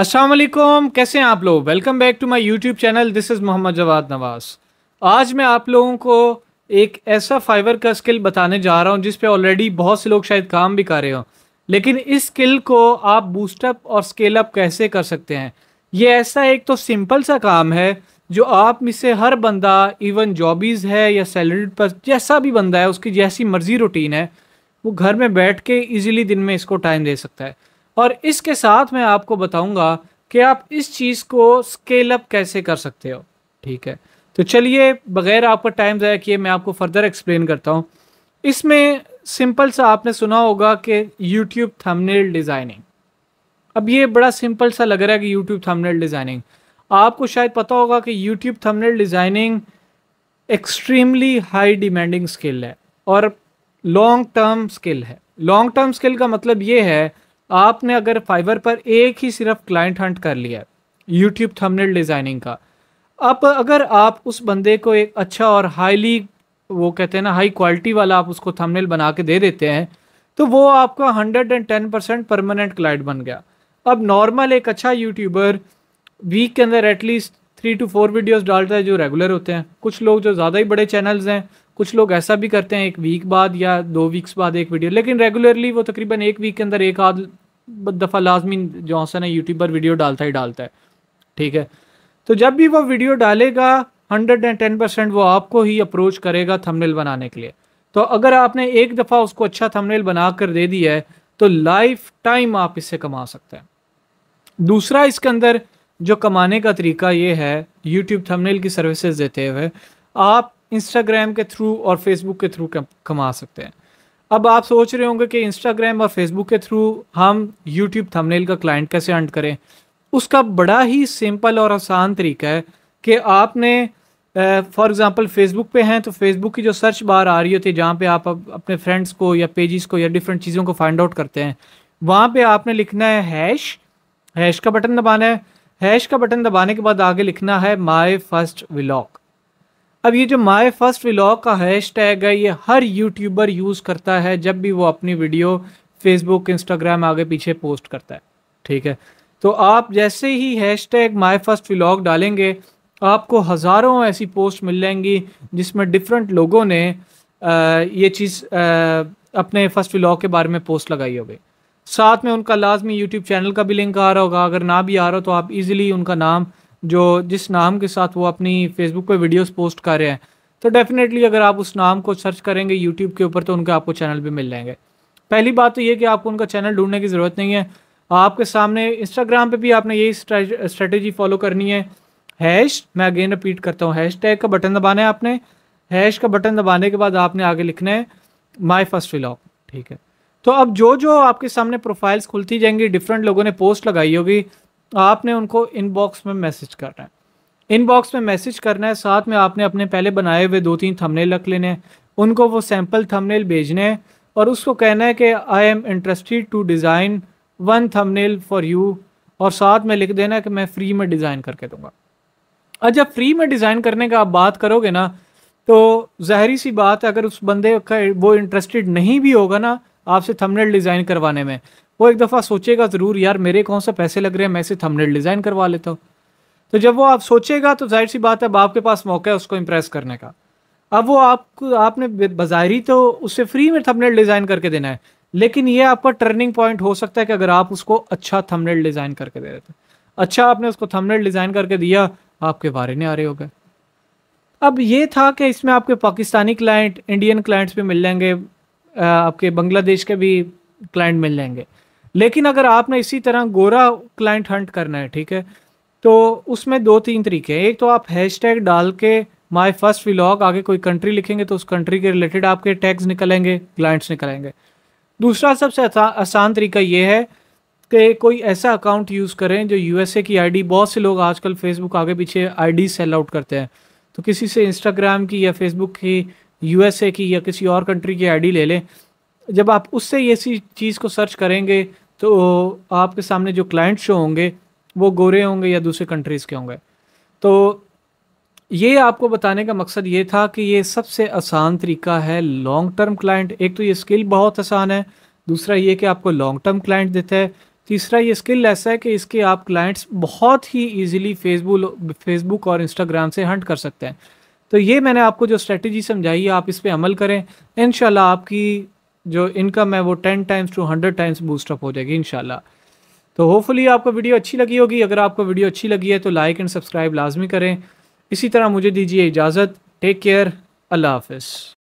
अस्सलाम वालेकुम, कैसे हैं आप लोग। Welcome back to my YouTube channel. This is Mohammad Jawad Nawaz. आज मैं आप लोगों को एक ऐसा फाइवर का स्किल बताने जा रहा हूं जिस पे ऑलरेडी बहुत से लोग शायद काम भी कर रहे हों, लेकिन इस स्किल को आप बूस्टअप और स्केल अप कैसे कर सकते हैं। ये ऐसा एक तो सिंपल सा काम है जो आप में से हर बंदा, इवन जॉबीज़ है या सैलरीड पर, जैसा भी बंदा है, उसकी जैसी मर्जी रूटीन है, वो घर में बैठ के ईजिली दिन में इसको टाइम दे सकता है। और इसके साथ मैं आपको बताऊंगा कि आप इस चीज़ को स्केल अप कैसे कर सकते हो। ठीक है, तो चलिए बगैर आपका टाइम ज़ाया किए मैं आपको फर्दर एक्सप्लेन करता हूं। इसमें सिंपल सा आपने सुना होगा कि YouTube थंबनेल डिज़ाइनिंग। अब ये बड़ा सिंपल सा लग रहा है कि YouTube थंबनेल डिज़ाइनिंग, आपको शायद पता होगा कि YouTube thumbnail designing extremely high demanding skill है और लॉन्ग टर्म स्किल है। लॉन्ग टर्म स्किल का मतलब ये है, आपने अगर फाइवर पर एक ही सिर्फ क्लाइंट हंट कर लिया है यूट्यूब थंबनेल डिज़ाइनिंग का, अब अगर आप उस बंदे को एक अच्छा और हाईली, वो कहते हैं ना, हाई क्वालिटी वाला आप उसको थंबनेल बना के दे देते हैं, तो वो आपका 110% परमानेंट क्लाइंट बन गया। अब नॉर्मल एक अच्छा यूट्यूबर वीक के अंदर एटलीस्ट 3 से 4 वीडियोज़ डालता है जो रेगुलर होते हैं। कुछ लोग जो ज़्यादा ही बड़े चैनल्स हैं, कुछ लोग ऐसा भी करते हैं 1 वीक बाद या 2 वीक्स बाद एक वीडियो, लेकिन रेगुलरली वो तकरीबन 1 वीक के अंदर एक आध दफ़ा लाजमी जो हसन है यूट्यूबर वीडियो डालता ही डालता है। ठीक है, तो जब भी वो वीडियो डालेगा 110% वो आपको ही अप्रोच करेगा थंबनेल बनाने के लिए। तो अगर आपने एक दफ़ा उसको अच्छा थंबनेल बना कर दे दिया है तो लाइफ टाइम आप इससे कमा सकते हैं। दूसरा, इसके अंदर जो कमाने का तरीका ये है, यूट्यूब थंबनेल की सर्विसेज देते हुए आप इंस्टाग्राम के थ्रू और फेसबुक के थ्रू कमा सकते हैं। अब आप सोच रहे होंगे कि इंस्टाग्राम और फेसबुक के थ्रू हम यूट्यूब थंबनेल का क्लाइंट कैसे हंट करें। उसका बड़ा ही सिंपल और आसान तरीका है कि आपने फॉर एग्ज़ाम्पल फेसबुक पे हैं तो फेसबुक की जो सर्च बार आ रही होती है जहाँ पे आप अपने फ्रेंड्स को या पेजेस को या डिफरेंट चीज़ों को फाइंड आउट करते हैं, वहाँ पर आपने लिखना है हैश, हैश का बटन दबाना है। हैश का बटन दबाने के बाद आगे लिखना है माय फर्स्ट व्लॉग। अब ये जो माय फर्स्ट व्लॉग का हैशटैग है, ये हर यूट्यूबर यूज़ करता है जब भी वो अपनी वीडियो फेसबुक, इंस्टाग्राम आगे पीछे पोस्ट करता है। ठीक है, तो आप जैसे ही हैशटैग माय फर्स्ट व्लॉग डालेंगे आपको हज़ारों ऐसी पोस्ट मिल जाएंगी जिसमें डिफरेंट लोगों ने ये चीज़ अपने फर्स्ट व्लॉग के बारे में पोस्ट लगाई होगी। साथ में उनका लाजमी यूट्यूब चैनल का भी लिंक आ रहा होगा, अगर ना भी आ रहा हो तो आप इजीली उनका नाम, जो जिस नाम के साथ वो अपनी फेसबुक पे वीडियोस पोस्ट कर रहे हैं, तो डेफिनेटली अगर आप उस नाम को सर्च करेंगे यूट्यूब के ऊपर तो उनके आपको चैनल भी मिल जाएंगे। पहली बात तो ये कि आपको उनका चैनल ढूंढने की ज़रूरत नहीं है, आपके सामने। इंस्टाग्राम पे भी आपने यही स्ट्रेटजी फॉलो करनी है। हैश, मैं अगेन रिपीट करता हूँ, हैश टैग का बटन दबाना है आपने। हैश का बटन दबाने के बाद आपने आगे लिखना है माई फर्स्ट व्लॉग। ठीक है, तो अब जो जो आपके सामने प्रोफाइल्स खुलती जाएंगी, डिफरेंट लोगों ने पोस्ट लगाई होगी, आपने उनको इनबॉक्स में मैसेज करना है। इनबॉक्स में मैसेज करना है, साथ में आपने अपने पहले बनाए हुए 2-3 थंबनेल रख लेने हैं, उनको वो सैम्पल थंबनेल भेजने हैं और उसको कहना है कि I am interested to design 1 thumbnail for you, और साथ में लिख देना है कि मैं फ्री में डिज़ाइन करके दूंगा। और जब फ्री में डिज़ाइन करने का आप बात करोगे ना, तो ज़ाहरी सी बात है, अगर उस बंदे का वो इंटरेस्टेड नहीं भी होगा ना आपसे थंबनेल डिज़ाइन करवाने में, वो एक दफ़ा सोचेगा ज़रूर, यार मेरे कौन से पैसे लग रहे हैं, मैं इसे थंबनेल डिज़ाइन करवा लेता हूँ। तो जब वो आप सोचेगा तो जाहिर सी बात है अब आपके पास मौका है उसको इम्प्रेस करने का। अब वो आपको, आपने बज़ाहिरी तो उससे फ्री में थंबनेल डिज़ाइन करके देना है, लेकिन ये आपका टर्निंग पॉइंट हो सकता है कि अगर आप उसको अच्छा थंबनेल डिज़ाइन करके दे देते। अच्छा, आपने उसको थंबनेल डिज़ाइन करके दिया, आपके बारे में आ रहे हो गए। अब ये था कि इसमें आपके पाकिस्तानी क्लाइंट, इंडियन क्लाइंट्स भी मिल जाएंगे, आपके बांग्लादेश के भी क्लाइंट मिल जाएंगे। लेकिन अगर आपने इसी तरह गोरा क्लाइंट हंट करना है, ठीक है, तो उसमें 2-3 तरीके हैं। एक तो आप हैशटैग डाल के माय फर्स्ट व्लॉग, आगे कोई कंट्री लिखेंगे तो उस कंट्री के रिलेटेड आपके टैग्स निकलेंगे, क्लाइंट्स निकलेंगे। दूसरा सबसे आसान तरीका ये है कि कोई ऐसा अकाउंट यूज़ करें जो यूएसए की आईडी, बहुत से लोग आजकल फेसबुक आगे पीछे आईडी सेल आउट करते हैं, तो किसी से इंस्टाग्राम की या फेसबुक की यूएसए की या किसी और कंट्री की आईडी ले लें। जब आप उससे ये सी चीज़ को सर्च करेंगे तो आपके सामने जो क्लाइंट शो होंगे वो गोरे होंगे या दूसरे कंट्रीज़ के होंगे। तो ये आपको बताने का मकसद ये था कि ये सबसे आसान तरीका है लॉन्ग टर्म क्लाइंट। एक तो ये स्किल बहुत आसान है, दूसरा ये कि आपको लॉन्ग टर्म क्लाइंट देता है, तीसरा ये स्किल ऐसा है कि इसके आप क्लाइंट्स बहुत ही ईजिली फेसबुक और इंस्टाग्राम से हंट कर सकते हैं। तो ये मैंने आपको जो स्ट्रेटजी समझाई है आप इस पर अमल करें, इंशाल्लाह आपकी जो इनकम है वो 10 टाइम्स टू 100 टाइम्स बूस्टअप हो जाएगी इंशाल्लाह। तो होपफुली आपको वीडियो अच्छी लगी होगी, अगर आपको वीडियो अच्छी लगी है तो लाइक एंड सब्सक्राइब लाजमी करें। इसी तरह मुझे दीजिए इजाज़त, टेक केयर, अल्लाह हाफ़िज़।